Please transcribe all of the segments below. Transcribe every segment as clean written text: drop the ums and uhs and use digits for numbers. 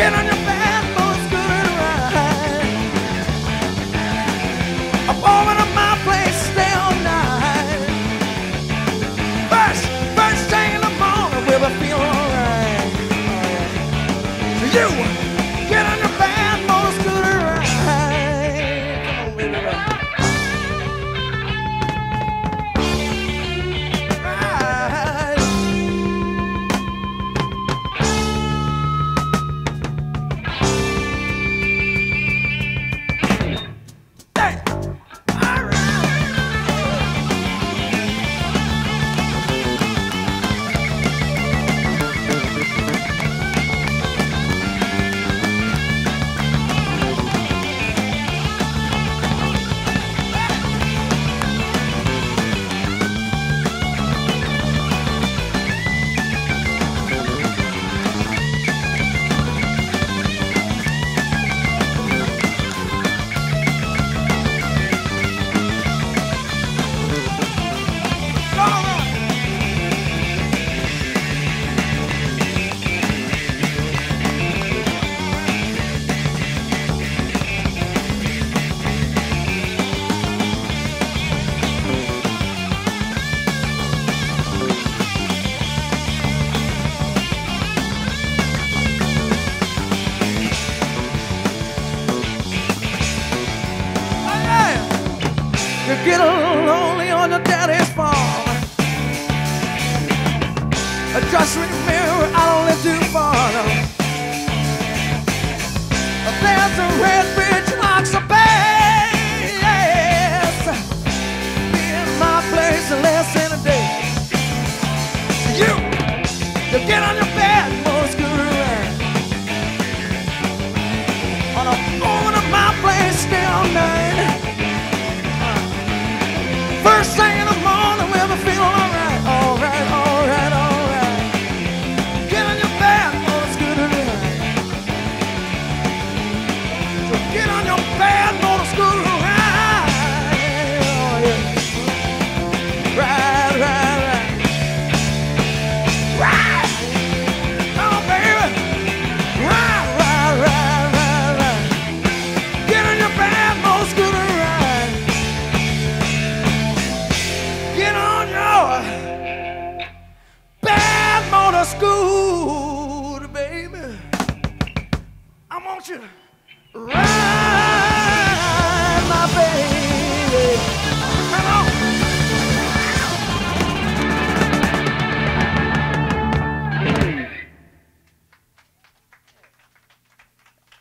Get on your back, boy, it's good and right. I'm warming up my place, stay all night. First thing in the morning, we'll be feeling alright. So you, get on your back, boy, it's good and right. Come on, baby, you get a little lonely on your daddy's farm. Just remember, I don't live too far. There's a red bridge locks a bass. Be in my place in less than a day. You get on your bed, more scooter around. On a phone of my place, stay all night. First thing in the morning, we'll be feeling alright, alright, alright, alright. Get on your bed, boy, it's good and right. So get on your bed, boy, it's good and right. Oh, yeah. Right, right, right. Right! Oh, baby! Right, right, right, right, right. Get on your bed, boy, it's good and right. Bad motor scooter, baby. I want you to ride my baby. Come on.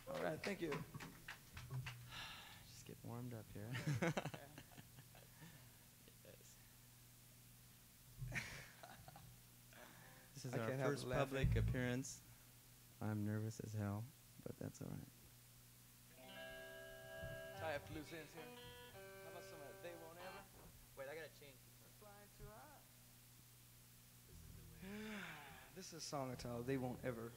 All right, thank you. Just get warmed up here. This is our first public appearance. I'm nervous as hell, but that's all right. I have loose ends here. How about some of that? They won't ever. Wait, I gotta change. They're flying too high. This is the way. This is a song I titled "They Won't Ever."